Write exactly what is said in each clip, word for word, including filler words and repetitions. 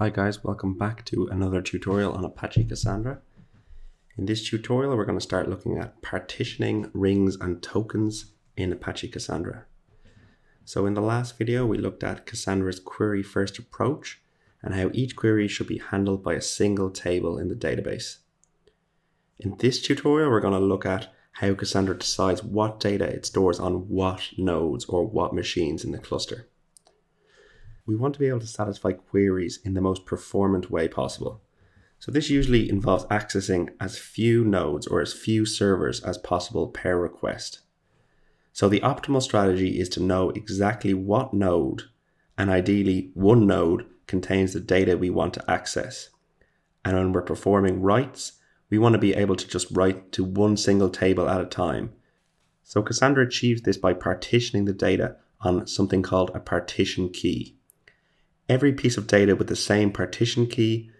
Hi guys, welcome back to another tutorial on Apache Cassandra. In this tutorial, we're going to start looking at partitioning rings and tokens in Apache Cassandra. So in the last video, we looked at Cassandra's query first approach and how each query should be handled by a single table in the database. In this tutorial, we're going to look at how Cassandra decides what data it stores on what nodes or what machines in the cluster. We want to be able to satisfy queries in the most performant way possible. So this usually involves accessing as few nodes or as few servers as possible per request. So the optimal strategy is to know exactly what node, and ideally one node, contains the data we want to access. And when we're performing writes, we want to be able to just write to one single table at a time. So Cassandra achieves this by partitioning the data on something called a partition key. Every piece of data with the same partition key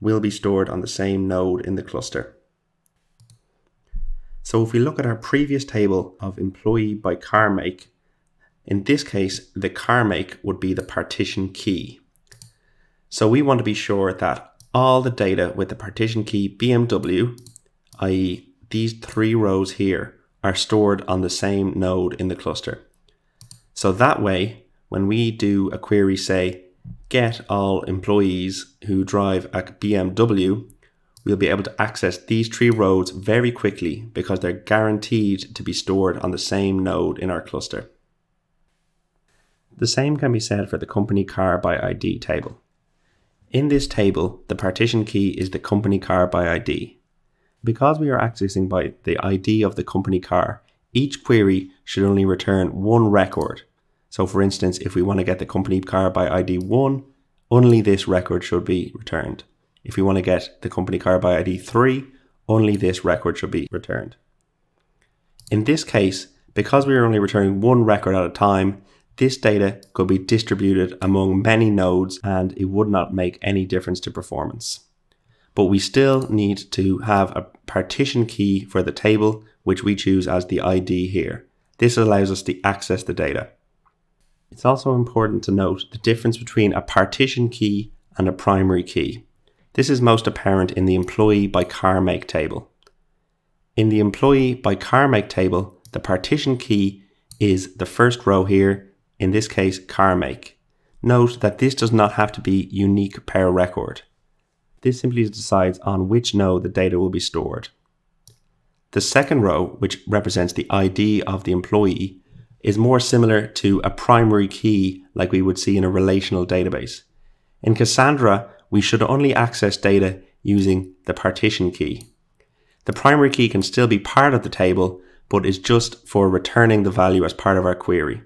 will be stored on the same node in the cluster. So if we look at our previous table of employee by car make, in this case, the car make would be the partition key. So we want to be sure that all the data with the partition key B M W, that is these three rows here, are stored on the same node in the cluster. So that way, when we do a query, say, get all employees who drive a B M W, we'll be able to access these three rows very quickly because they're guaranteed to be stored on the same node in our cluster. The same can be said for the company car by I D table. In this table, the partition key is the company car by I D. Because we are accessing by the I D of the company car, each query should only return one record. So for instance, if we want to get the company car by I D one, only this record should be returned. If we want to get the company car by I D three, only this record should be returned. In this case, because we are only returning one record at a time, this data could be distributed among many nodes and it would not make any difference to performance. But we still need to have a partition key for the table, which we choose as the I D here. This allows us to access the data. It's also important to note the difference between a partition key and a primary key. This is most apparent in the employee by car make table. In the employee by car make table, the partition key is the first row here, in this case car make. Note that this does not have to be unique per record. This simply decides on which node the data will be stored. The second row, which represents the I D of the employee, is more similar to a primary key like we would see in a relational database. In Cassandra, we should only access data using the partition key. The primary key can still be part of the table, but is just for returning the value as part of our query.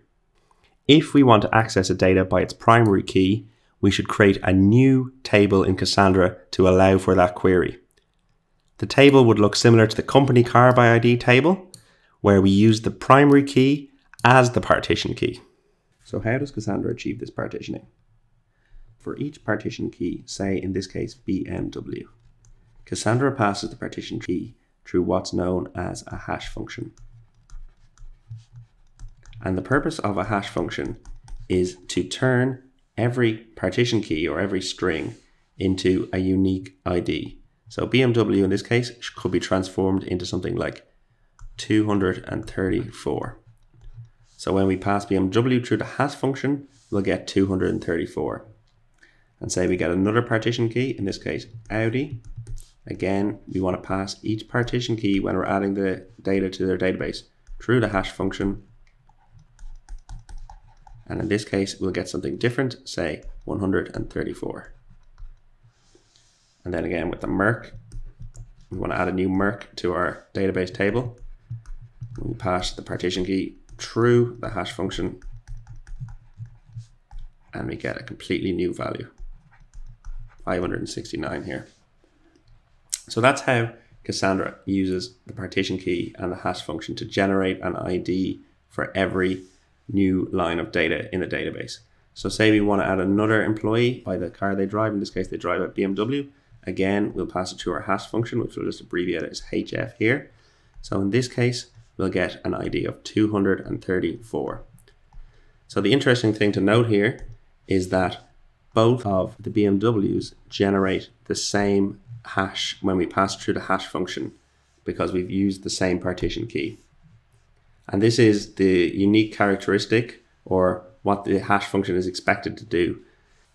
If we want to access a data by its primary key, we should create a new table in Cassandra to allow for that query. The table would look similar to the company car by I D table, where we use the primary key as the partition key. So how does Cassandra achieve this partitioning? For each partition key, say in this case B M W, Cassandra passes the partition key through what's known as a hash function. And the purpose of a hash function is to turn every partition key or every string into a unique I D. So B M W in this case could be transformed into something like two hundred thirty-four. So when we pass B M W through the hash function, we'll get two hundred thirty-four. And say we get another partition key, in this case, Audi. Again, we want to pass each partition key when we're adding the data to their database through the hash function. And in this case, we'll get something different, say one hundred thirty-four. And then again with the M E R C, we want to add a new M E R C to our database table. We pass the partition key through the hash function and we get a completely new value, five hundred sixty-nine here. So that's how Cassandra uses the partition key and the hash function to generate an I D for every new line of data in the database. So say we want to add another employee by the car they drive, in this case they drive a B M W. Again, we'll pass it to our hash function, which we'll just abbreviate as H F here. So in this case, we'll get an I D of two hundred thirty-four. So the interesting thing to note here is that both of the B M Ws generate the same hash when we pass through the hash function because we've used the same partition key. And this is the unique characteristic, or what the hash function is expected to do.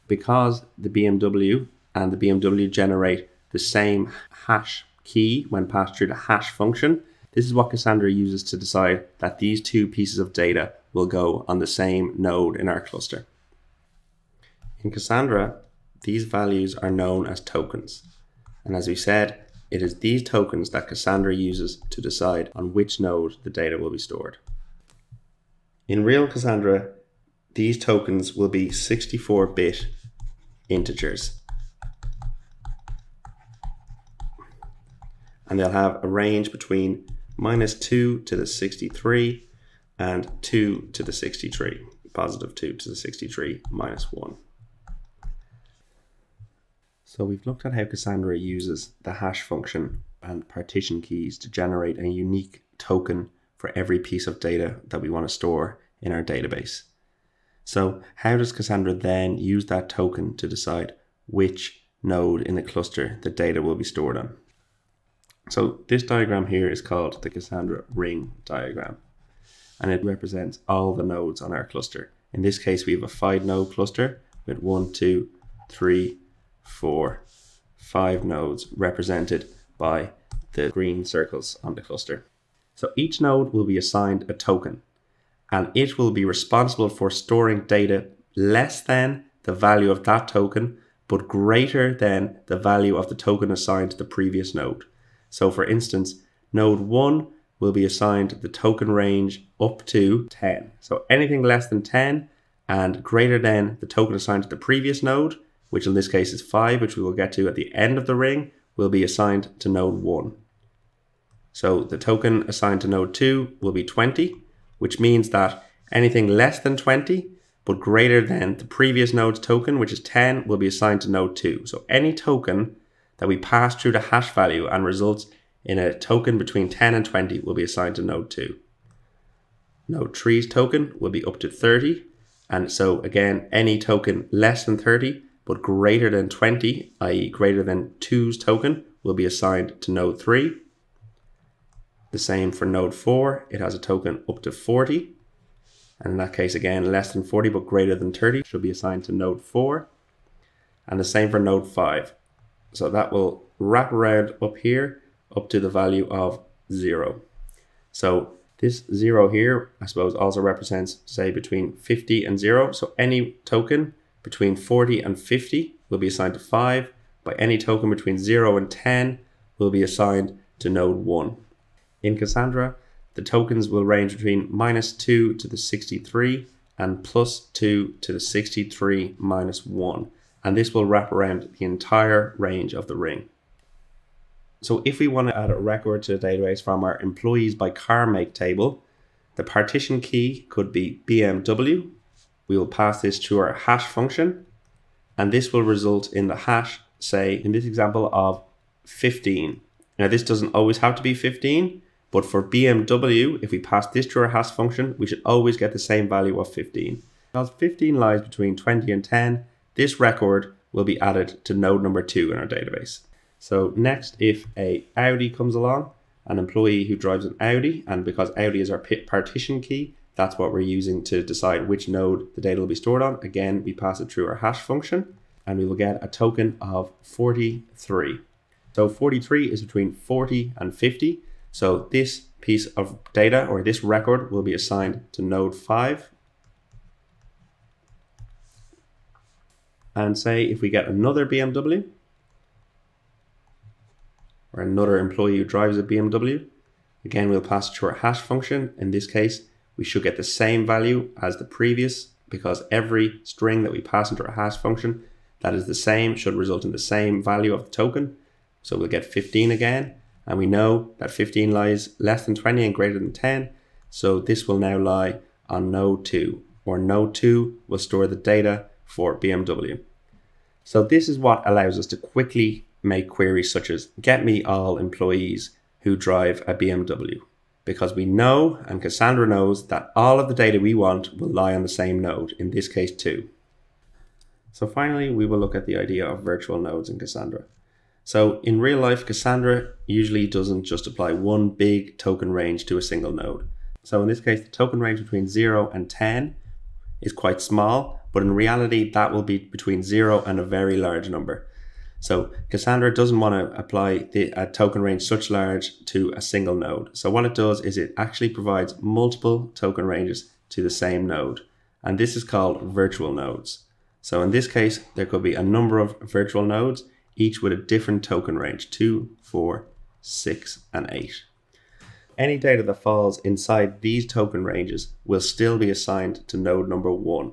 Because the B M W and the B M W generate the same hash key when passed through the hash function, this is what Cassandra uses to decide that these two pieces of data will go on the same node in our cluster. In Cassandra, these values are known as tokens. And as we said, it is these tokens that Cassandra uses to decide on which node the data will be stored. In real Cassandra, these tokens will be sixty-four bit integers. And they'll have a range between minus two to the sixty-three and two to the sixty-three, positive two to the sixty-three, minus one. So we've looked at how Cassandra uses the hash function and partition keys to generate a unique token for every piece of data that we want to store in our database. So how does Cassandra then use that token to decide which node in the cluster the data will be stored on? So this diagram here is called the Cassandra ring diagram, and it represents all the nodes on our cluster. In this case, we have a five node cluster with one, two, three, four, five nodes represented by the green circles on the cluster. So each node will be assigned a token, and it will be responsible for storing data less than the value of that token, but greater than the value of the token assigned to the previous node. So for instance, node one will be assigned the token range up to ten. So anything less than ten and greater than the token assigned to the previous node, which in this case is five, which we will get to at the end of the ring, will be assigned to node one. So the token assigned to node two will be twenty, which means that anything less than twenty, but greater than the previous node's token, which is ten, will be assigned to node two. So any token that we pass through the hash value and results in a token between ten and twenty will be assigned to node two. Node three's token will be up to thirty. And so again, any token less than thirty, but greater than twenty, that is greater than two's token, will be assigned to node three. The same for node four, it has a token up to forty. And in that case, again, less than forty, but greater than thirty should be assigned to node four. And the same for node five. So that will wrap around up here, up to the value of zero. So this zero here, I suppose, also represents, say, between fifty and zero. So any token between forty and fifty will be assigned to five, but any token between zero and ten will be assigned to node one. In Cassandra, the tokens will range between minus two to the sixty-three and plus two to the sixty-three minus one. And this will wrap around the entire range of the ring. So if we want to add a record to the database from our employees by car make table, the partition key could be B M W. We will pass this through our hash function, and this will result in the hash, say in this example, of fifteen. Now this doesn't always have to be fifteen, but for B M W, if we pass this through our hash function, we should always get the same value of fifteen. Because fifteen lies between twenty and ten, this record will be added to node number two in our database. So next, if a Audi comes along, an employee who drives an Audi, and because Audi is our partition key, that's what we're using to decide which node the data will be stored on. Again, we pass it through our hash function, and we will get a token of forty-three. So forty-three is between forty and fifty. So this piece of data, or this record, will be assigned to node five. And say if we get another B M W, or another employee who drives a B M W, again, we'll pass it through our hash function. In this case, we should get the same value as the previous, because every string that we pass into our hash function that is the same should result in the same value of the token. So we'll get fifteen again, and we know that fifteen lies less than twenty and greater than ten. So this will now lie on node two, or node two will store the data for B M W. So this is what allows us to quickly make queries such as get me all employees who drive a B M W, because we know, and Cassandra knows, that all of the data we want will lie on the same node, in this case two. So finally, we will look at the idea of virtual nodes in Cassandra. So in real life, Cassandra usually doesn't just apply one big token range to a single node. So in this case, the token range between zero and ten is quite small, but in reality, that will be between zero and a very large number. So Cassandra doesn't want to apply the a token range such large to a single node. So what it does is it actually provides multiple token ranges to the same node. And this is called virtual nodes. So in this case, there could be a number of virtual nodes, each with a different token range, two, four, six, and eight. Any data that falls inside these token ranges will still be assigned to node number one.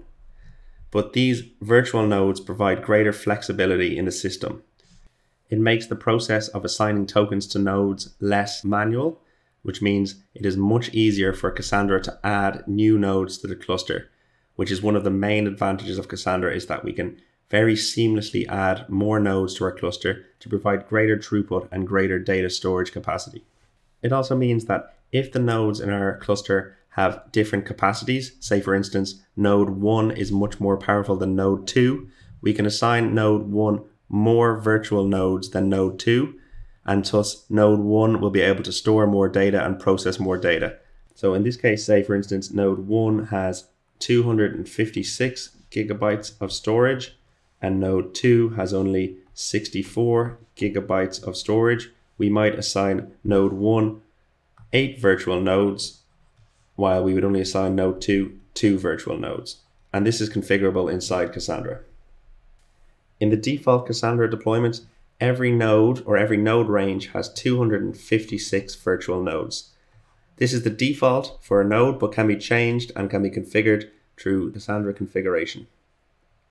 But these virtual nodes provide greater flexibility in the system. It makes the process of assigning tokens to nodes less manual, which means it is much easier for Cassandra to add new nodes to the cluster, which is one of the main advantages of Cassandra, is that we can very seamlessly add more nodes to our cluster to provide greater throughput and greater data storage capacity. It also means that if the nodes in our cluster have different capacities, say for instance, node one is much more powerful than node two, we can assign node one more virtual nodes than node two, and thus node one will be able to store more data and process more data. So in this case, say for instance, node one has two hundred fifty-six gigabytes of storage and node two has only sixty-four gigabytes of storage. We might assign node one eight virtual nodes, while we would only assign node two two virtual nodes. And this is configurable inside Cassandra. In the default Cassandra deployment, every node or every node range has two hundred fifty-six virtual nodes. This is the default for a node, but can be changed and can be configured through Cassandra configuration.